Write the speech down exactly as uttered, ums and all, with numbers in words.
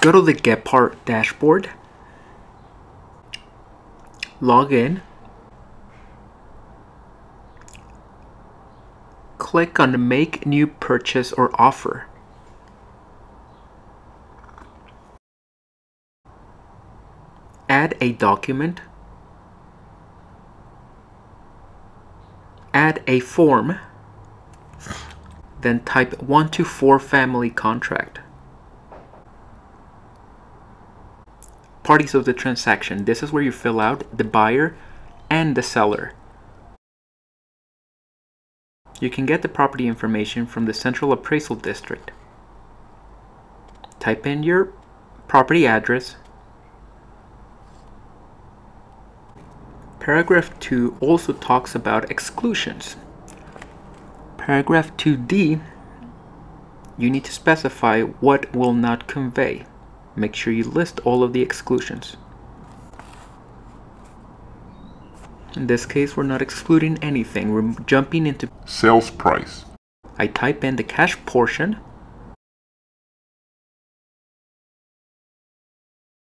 Go to the GEPAR dashboard, log in, click on Make New Purchase or Offer. Add a document. Add a form. Then type one to four family contract. Parties of the transaction. This is where you fill out the buyer and the seller. You can get the property information from the Central Appraisal District. Type in your property address. Paragraph two also talks about exclusions. Paragraph two D, you need to specify what will not convey. Make sure you list all of the exclusions. In this case, we're not excluding anything. We're jumping into sales price. I type in the cash portion.